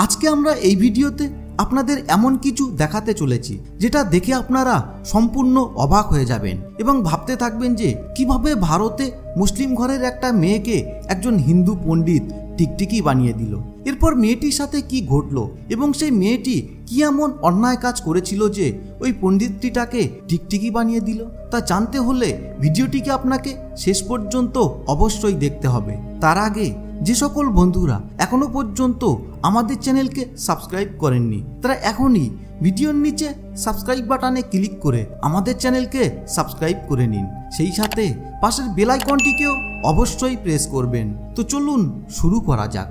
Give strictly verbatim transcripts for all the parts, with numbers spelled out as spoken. आज के आमरा ए भिडियोते আপনাদের এমন কিছু দেখাতে চলেছি যেটা দেখে আপনারা সম্পূর্ণ অবাক হয়ে যাবেন এবং ভাবতে থাকবেন যে কিভাবে ভারতে মুসলিম ঘরের একটা মেয়েকে একজন হিন্দু পণ্ডিত টিকটিকি বানিয়ে দিল। এরপর মেয়েটির সাথে কি ঘটলো এবং সেই মেয়েটি কি এমন অন্যায় কাজ করেছিল যে ওই পণ্ডিতটিটাকে টিকটিকি বানিয়ে দিল, তা জানতে হলে ভিডিওটিকে আপনাকে শেষ পর্যন্ত অবশ্যই দেখতে হবে। তার আগে যে সকল বন্ধুরা এখনো পর্যন্ত আমাদের চ্যানেলকে সাবস্ক্রাইব করেননি তারা এখনই ভিডিওর নিচে সাবস্ক্রাইব বাটনে ক্লিক করে আমাদের চ্যানেলকে সাবস্ক্রাইব করে নিন, সেই সাথে পাশের বেল আইকনটিকেও অবশ্যই প্রেস করবেন। তো চলুন শুরু করা যাক।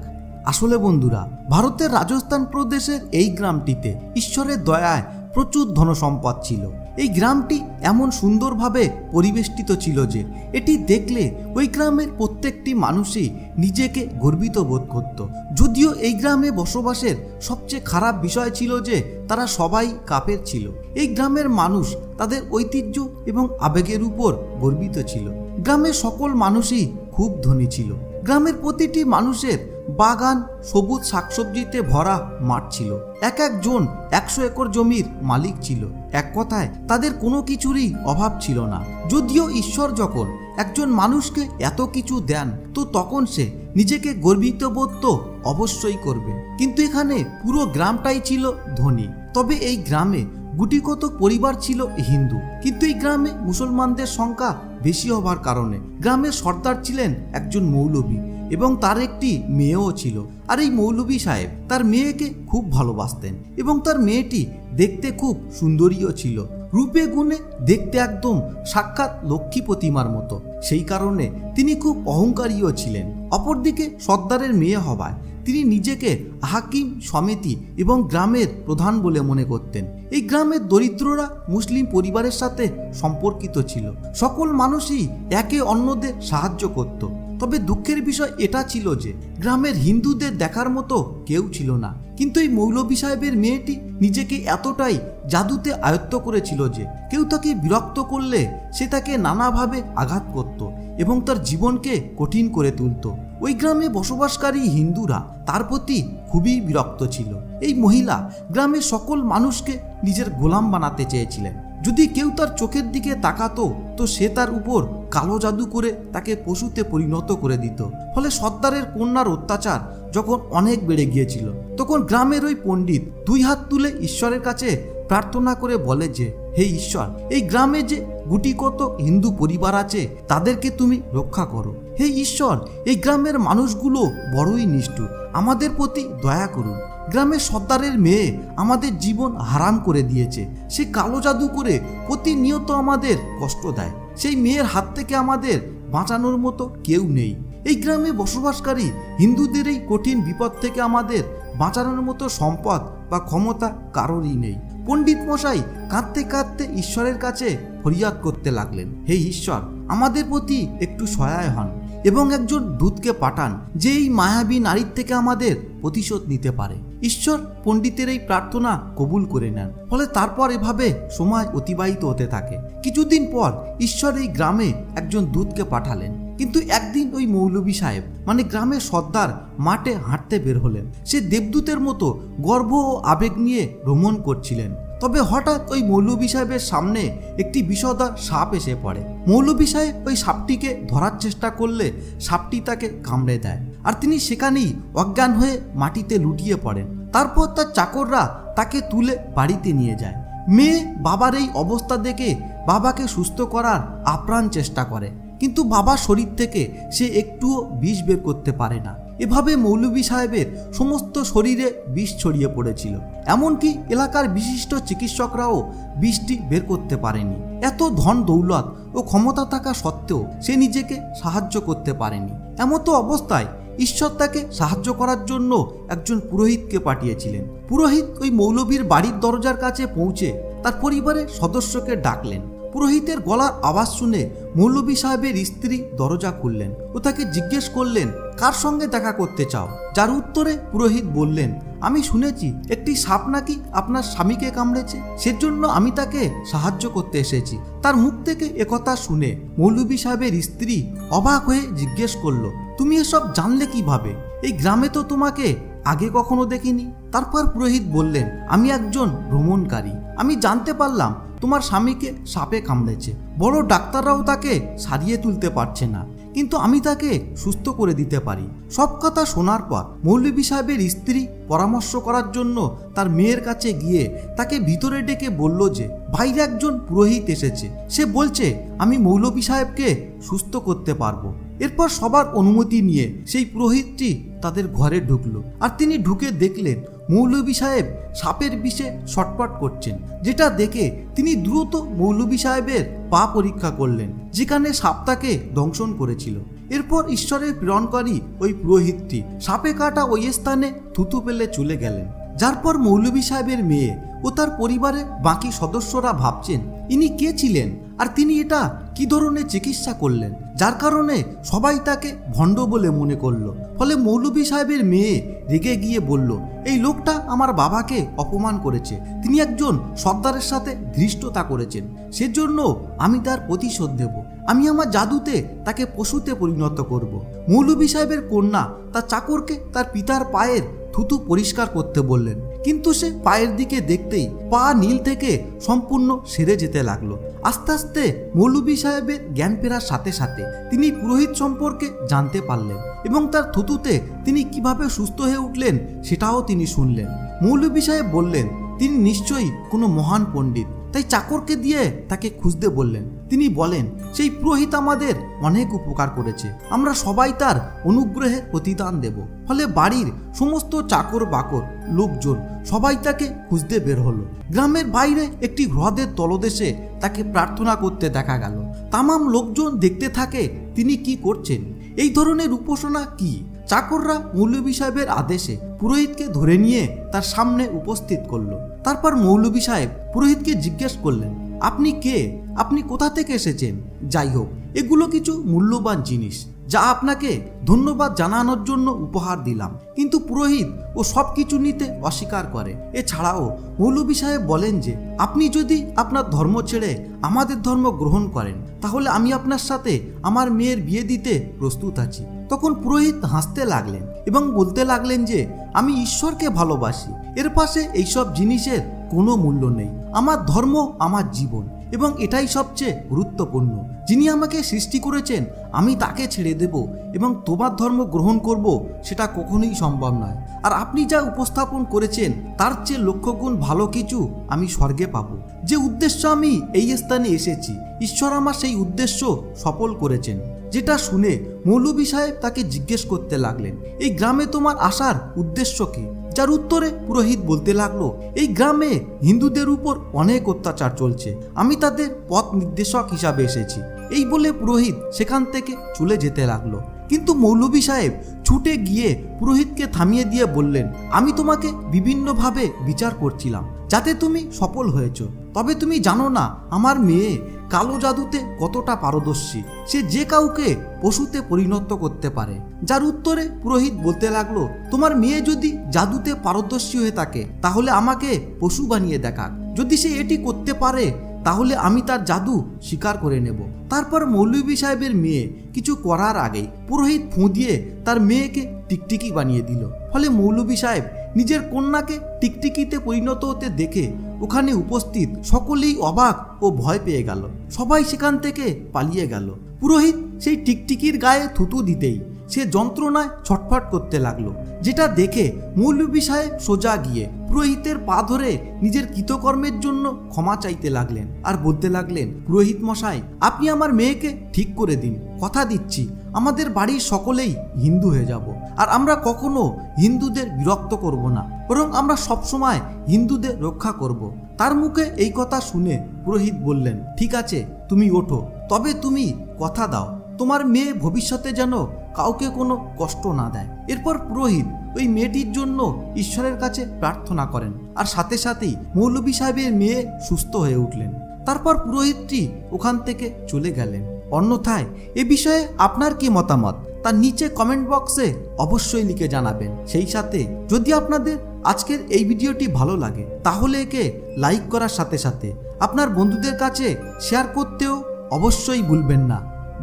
আসলে বন্ধুরা, ভারতের রাজস্থান প্রদেশের এই গ্রামটিতে ঈশ্বরের দয়ায় প্রচুর ধনসম্পদ ছিল। এই গ্রামটি এমন সুন্দরভাবে পরিবেষ্টিত ছিল যে এটি দেখলে ওই গ্রামের প্রত্যেকটি মানুষই নিজেকে গর্বিত বোধ করত। যদিও এই গ্রামে বসবাসের সবচেয়ে খারাপ বিষয় ছিল যে তারা সবাই কাফের ছিল। এই গ্রামের মানুষ তাদের ঐতিহ্য এবং আবেগের উপর গর্বিত ছিল। গ্রামের সকল মানুষই খুব ধনী ছিল। গ্রামের প্রতিটি মানুষের বাগান সবুজ শাকসবজিতে ভরা মাঠ ছিল। এক একজন একশো একর জমির মালিক ছিল। এক কথায় তাদের কোনো কিছুরই অভাব ছিল না। যদিও ঈশ্বর যখন একজন মানুষকে এত কিছু দেন তো তখন সে নিজেকে গর্বিত বোধ তো অবশ্যই করবে, কিন্তু এখানে পুরো গ্রামটাই ছিল ধনী। তবে এই গ্রামে গুটিগত পরিবার ছিল হিন্দু, কিন্তু এই গ্রামে মুসলমানদের সংখ্যা বেশি হবার কারণে গ্রামের সর্দার ছিলেন একজন মৌলবী এবং তার একটি মেয়েও ছিল। আর এই মৌলবী সাহেব তার মেয়েকে খুব ভালোবাসতেন এবং তার মেয়েটি দেখতে খুব সুন্দরীও ছিল। রূপে গুণে দেখতে একদম সাক্ষাৎ লক্ষ্মী প্রতিমার মতো, সেই কারণে তিনি খুব অহংকারীও ছিলেন। অপরদিকে সর্দারের মেয়ে হওয়ায় তিনি নিজেকে হাকিম সমিতি এবং গ্রামের প্রধান বলে মনে করতেন। এই গ্রামের দরিদ্ররা মুসলিম পরিবারের সাথে সম্পর্কিত ছিল। সকল মানুষই একে অন্যদের সাহায্য করত। তবে দুঃখের বিষয় এটা ছিল যে গ্রামের হিন্দুদের দেখার মতো কেউ ছিল না। কিন্তু এই মৌলবী সাহেবের মেয়েটি নিজেকে এতটাই জাদুতে আয়ত্ত করেছিল যে কেউ তাকে বিরক্ত করলে সে তাকে নানাভাবে আঘাত করত এবং তার জীবনকে কঠিন করে তুলত। ওই গ্রামে বসবাসকারী হিন্দুরা তার প্রতি খুবই বিরক্ত ছিল। এই মহিলা গ্রামের সকল মানুষকে নিজের গোলাম বানাতে চেয়েছিলেন। যদি কেউ তার চোখের দিকে তাকাতো তো সে তার উপর কালো জাদু করে তাকে পশুতে পরিণত করে দিত। ফলে সর্দারের কন্যার অত্যাচার যখন অনেক বেড়ে গিয়েছিল তখন গ্রামের ওই পণ্ডিত দুই হাত তুলে ঈশ্বরের কাছে প্রার্থনা করে বলে যে, হে ঈশ্বর, এই গ্রামে যে গুটি কত হিন্দু পরিবার আছে তাদেরকে তুমি রক্ষা করো। হে ঈশ্বর, এই গ্রামের মানুষগুলো বড়ই নিষ্ঠুর, আমাদের প্রতি দয়া করুন। গ্রামের সর্দারের মেয়ে আমাদের জীবন হারাম করে দিয়েছে, সে কালো জাদু করে প্রতিনিয়ত আমাদের কষ্ট দেয়, সেই মেয়ের হাত থেকে আমাদের বাঁচানোর মতো কেউ নেই। এই গ্রামে বসবাসকারী হিন্দুদের এই কঠিন বিপদ থেকে আমাদের বাঁচানোর মতো সম্পদ বা ক্ষমতা কারোরই নেই। পণ্ডিত মশাই কাঁদতে কাঁদতে ঈশ্বরের কাছে ফরিয়াদ করতে লাগলেন, হে ঈশ্বর, আমাদের প্রতি একটু সহায় হন এবং একজন দূতকে পাঠান যে এই মায়াবী নারীর থেকে আমাদের প্রতিশোধ নিতে পারে। ঈশ্বর পণ্ডিতের এই প্রার্থনা কবুল করে নেন। ফলে তারপর এভাবে সময় অতিবাহিত হতে থাকে। কিছুদিন পর ঈশ্বর এই গ্রামে একজন দূতকে পাঠালেন, কিন্তু একদিন ওই মৌলবী সাহেব মানে গ্রামের সর্দার মাঠে হাঁটতে বের হলেন। সে দেবদূতের মতো গর্ব ও আবেগ নিয়ে ভ্রমণ করছিলেন। তবে হঠাৎ ওই মৌলবী সাহেবের সামনে একটি বিষধর সাপ এসে পড়ে। মৌলবী সাহেব ওই সাপটিকে ধরার চেষ্টা করলে সাপটি তাকে কামড়ে দেয় আর তিনি সেখানেই অজ্ঞান হয়ে মাটিতে লুটিয়ে পড়েন। তারপর তার চাকররা তাকে তুলে বাড়িতে নিয়ে যায়। মেয়ে বাবার এই অবস্থা দেখে বাবাকে সুস্থ করার আপ্রাণ চেষ্টা করে, কিন্তু বাবার শরীর থেকে সে একটুও বিষ বের করতে পারে না। এভাবে মৌলবী সাহেবের সমস্ত শরীরে বিষ ছড়িয়ে পড়েছিল, এমনকি এলাকার বিশিষ্ট চিকিৎসকরাও বিষটি বের করতে পারেনি। এত ধন দৌলত ও ক্ষমতা থাকা সত্ত্বেও সে নিজেকে সাহায্য করতে পারেনি। এমতো অবস্থায় ঈশ্বর তাকে সাহায্য করার জন্য একজন পুরোহিতকে পাঠিয়েছিলেন। পুরোহিত ওই মৌলবীর বাড়ির দরজার কাছে পৌঁছে তার পরিবারের সদস্যকে ডাকলেন। পুরোহিতের গলার আওয়াজ শুনে মৌলবী সাহেবের স্ত্রী দরজা খুললেন ও তাকে জিজ্ঞেস করলেন, কার সঙ্গে দেখা করতে চাও? যার উত্তরে পুরোহিত বললেন, আমি শুনেছি একটি সাপ নাকি আপনার স্বামীকে কামড়েছে, সেজন্য আমি তাকে সাহায্য করতে এসেছি। তার মুখ থেকে একথা শুনে মৌলভী সাহেবের স্ত্রী অবাক হয়ে জিজ্ঞেস করলো, তুমি এসব জানলে কিভাবে? এই গ্রামে তো তোমাকে আগে কখনো দেখিনি। তারপর পুরোহিত বললেন, আমি একজন ভ্রমণকারী, আমি জানতে পারলাম তোমার স্বামীকে সাপে কামড়েছে। বড় ডাক্তাররাও তাকে সারিয়ে তুলতে পারছে না, কিন্তু আমি তাকে সুস্থ করে দিতে পারি। সব কথা শোনার পর মৌলভী সাহেবের স্ত্রী পরামর্শ করার জন্য তার মেয়ের কাছে গিয়ে তাকে ভিতরে ডেকে বলল যে বাইরে একজন পুরোহিত এসেছে, সে বলছে আমি মৌলভী সাহেবকে সুস্থ করতে পারবো। এরপর সবার অনুমতি নিয়ে সেই পুরোহিতটি তাদের ঘরে ঢুকলো, আর তিনি ঢুকে দেখলেন মৌলভী সাহেব সাপের বিষে ছটপট করছেন। যেটা দেখে তিনি দ্রুত মৌলভী সাহেবের পা পরীক্ষা করলেন, যেখানে সাপ তাকে দংশন করেছিল। এরপর ঈশ্বরের প্রেরণকারী ওই পুরোহিতটি সাপে কাটা ওই স্থানে থুতু ফেলে চলে গেলেন। যার পর মৌলভী সাহেবের মেয়ে ও তার পরিবারের বাকি সদস্যরা ভাবছেন ইনি কে ছিলেন আর তিনি এটা কি ধরনের চিকিৎসা করলেন, যার কারণে সবাই তাকে ভণ্ড বলে মনে করলো। ফলে মৌলভী সাহেবের মেয়ে রেগে গিয়ে বলল, এই লোকটা আমার বাবাকে অপমান করেছে, তিনি একজন সর্দারের সাথে ধৃষ্টতা করেছেন, সেজন্য আমি তার প্রতিশোধ দেব। আমি আমার জাদুতে তাকে পশুতে পরিণত করব। মৌলভী সাহেবের কন্যা তার চাকরকে তার পিতার পায়ের থুতু পরিষ্কার করতে বললেন, কিন্তু সে পায়ের দিকে দেখতেই পা নীল থেকে সম্পূর্ণ সেরে যেতে লাগলো। আস্তে আস্তে মৌলভী সাহেবের জ্ঞান ফেরার সাথে সাথে তিনি পুরোহিত সম্পর্কে জানতে পারলেন এবং তার থুতুতে তিনি কিভাবে সুস্থ হয়ে উঠলেন সেটাও তিনি শুনলেন। মৌলভী সাহেব বললেন তিনি নিশ্চয়ই কোনো মহান পণ্ডিত, তাই চাকরকে দিয়ে তাকে খুঁজতে বললেন। তিনি বলেন, সেই পুরোহিত আমাদের অনেক উপকার করেছে, আমরা সবাই তার অনুগ্রহের প্রতিদান দেব। ফলে বাড়ির সমস্ত চাকর বাকর লোকজন সবাই তাকে খুঁজতে বের হলো। গ্রামের বাইরে একটি হ্রদের তলদেশে তাকে প্রার্থনা করতে দেখা গেল। তামাম লোকজন দেখতে থাকে তিনি কি করছেন, এই ধরনের উপাসনা কি। চাকররা মৌলভী সাহেবের আদেশে পুরোহিতকে ধরে নিয়ে তার সামনে উপস্থিত করলো। তারপর মৌলভী সাহেব পুরোহিতকে জিজ্ঞেস করলেন, আপনি কে, আপনি কোথা থেকে এসেছেন? যাই হোক, এগুলো কিছু মূল্যবান জিনিস যা আপনাকে ধন্যবাদ জানানোর জন্য উপহার দিলাম। কিন্তু পুরোহিত ও সব কিছু নিতে অস্বীকার করে। এছাড়াও মৌলভী সাহেব বলেন যে আপনি যদি আপনার ধর্ম ছেড়ে আমাদের ধর্ম গ্রহণ করেন তাহলে আমি আপনার সাথে আমার মেয়ের বিয়ে দিতে প্রস্তুত আছি। তখন পুরোহিত হাসতে লাগলেন এবং বলতে লাগলেন যে আমি ঈশ্বরকে ভালোবাসি, এর পাশে এইসব জিনিসের কোনো মূল্য নেই। আমার ধর্ম আমার জীবন এবং এটাই সবচেয়ে গুরুত্বপূর্ণ। যিনি আমাকে সৃষ্টি করেছেন আমি তাকে ছেড়ে দেব এবং তোমার ধর্ম গ্রহণ করব সেটা কখনোই সম্ভব নয়। আর আপনি যা উপস্থাপন করেছেন তার চেয়ে লক্ষগুণ ভালো কিছু আমি স্বর্গে পাব। যে উদ্দেশ্য আমি এই স্থানে এসেছি ঈশ্বর আমার সেই উদ্দেশ্য সফল করেছেন। যেটা শুনে মৌলভী সাহেব তাকে জিজ্ঞেস করতে লাগলেন, এই গ্রামে তোমার আসার উদ্দেশ্য কি? যার উত্তরে পুরোহিত বলতে লাগলো, এই গ্রামে হিন্দুদের উপর অনেক অত্যাচার চলছে, আমি তাদের পথ নির্দেশক হিসাবে এসেছি। এই বলে পুরোহিত সেখান থেকে চলে যেতে লাগলো। কিন্তু মৌলভী সাহেব ছুটে গিয়ে পুরোহিতকে থামিয়ে দিয়ে বললেন, আমি তোমাকে বিভিন্নভাবে বিচার করছিলাম যাতে তুমি সফল হয়েছ, তবে তুমি জানো না আমার মেয়ে কালো জাদুতে কতটা পারদর্শী, সে যে কাউকে পশুতে পরিণত করতে পারে। যার উত্তরে পুরোহিত বলতে লাগলো, তোমার মেয়ে যদি জাদুতে পারদর্শী হয়ে থাকে তাহলে আমাকে পশু বানিয়ে দেখাক, যদি সে এটি করতে পারে তাহলে আমি তার জাদু স্বীকার করে নেব। তারপর মৌলভী সাহেবের মেয়ে কিছু করার আগেই পুরোহিত ফুঁ দিয়ে তার মেয়েকে টিকটিকি বানিয়ে দিল। ফলে মৌলভী সাহেব নিজের কন্যাকে টিকটিকিতে পরিণত হতে দেখে ওখানে উপস্থিত সকলেই অবাক ও ভয় পেয়ে গেল। সবাই সেখান থেকে পালিয়ে গেল। পুরোহিত সেই টিকটিকির গায়ে থুতু দিতেই সে যন্ত্রণায় ছটফট করতে লাগলো। যেটা দেখে মৌলভী সাহেব সোজা গিয়ে পুরোহিতের পা ধরে নিজের কৃতকর্মের জন্য ক্ষমা চাইতে লাগলেন আর বলতে লাগলেন, পুরোহিত মশাই, আপনি আমার মেয়েকে ঠিক করে দিন। কথা দিচ্ছি আমাদের বাড়ির সকলেই হিন্দু হয়ে যাব, আর আমরা কখনো হিন্দুদের বিরক্ত করব না, বরং আমরা সবসময় হিন্দুদের রক্ষা করব। তার মুখে এই কথা শুনে পুরোহিত বললেন, ঠিক আছে তুমি ওঠো, তবে তুমি কথা দাও তোমার মেয়ে ভবিষ্যতে যেন কাউকে কোনো কষ্ট না দেয়। এরপর পুরোহিত ওই মেয়েটির জন্য ঈশ্বরের কাছে প্রার্থনা করেন, আর সাথে সাথেই মৌলভী সাহেবের মেয়ে সুস্থ হয়ে উঠলেন। তারপর পুরোহিতটি ওখান থেকে চলে গেলেন। অন্যথায় এ বিষয়ে আপনার কি মতামত তা নিচে কমেন্ট বক্সে অবশ্যই লিখে জানাবেন। সেই সাথে যদি আপনাদের আজকের এই ভিডিওটি ভালো লাগে তাহলে একে লাইক করার সাথে সাথে আপনার বন্ধুদের কাছে শেয়ার করতেও অবশ্যই ভুলবেন না।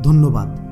ধন্যবাদ।